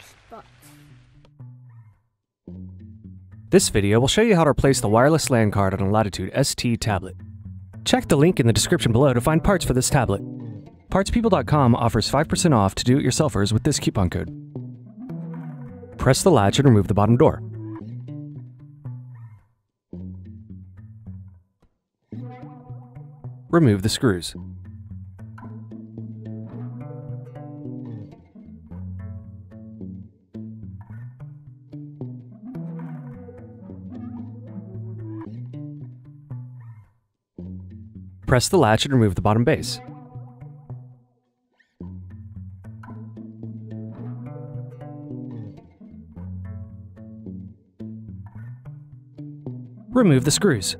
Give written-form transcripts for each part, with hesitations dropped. spots. This video will show you how to replace the wireless LAN card on a Latitude ST tablet. Check the link in the description below to find parts for this tablet. Parts-People.com offers 5% off to do-it-yourselfers with this coupon code. Press the latch and remove the bottom door. Remove the screws. Press the latch and remove the bottom base. Remove the screws.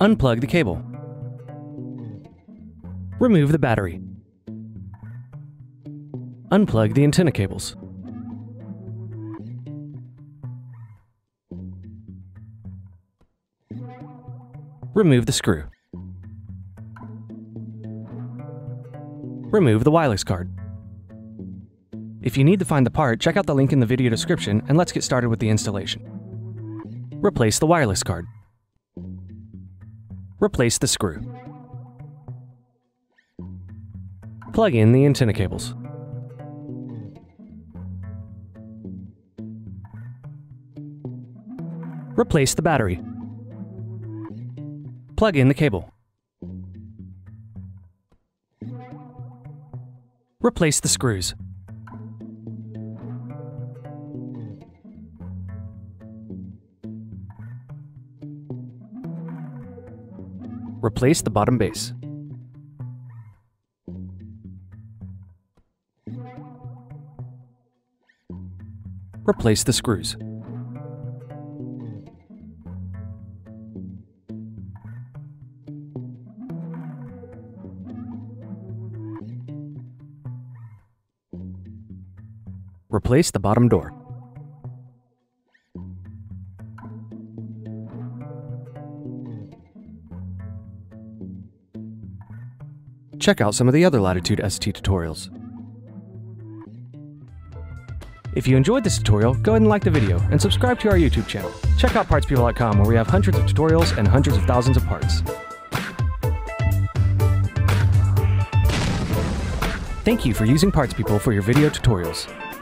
Unplug the cable. Remove the battery. Unplug the antenna cables. Remove the screw. Remove the wireless card. If you need to find the part, check out the link in the video description and let's get started with the installation. Replace the wireless card. Replace the screw. Plug in the antenna cables. Replace the battery. Plug in the cable. Replace the screws. Replace the bottom base. Replace the screws. Replace the bottom door. Check out some of the other Latitude ST tutorials. If you enjoyed this tutorial, go ahead and like the video and subscribe to our YouTube channel. Check out Parts-People.com where we have hundreds of tutorials and hundreds of thousands of parts. Thank you for using Parts-People for your video tutorials.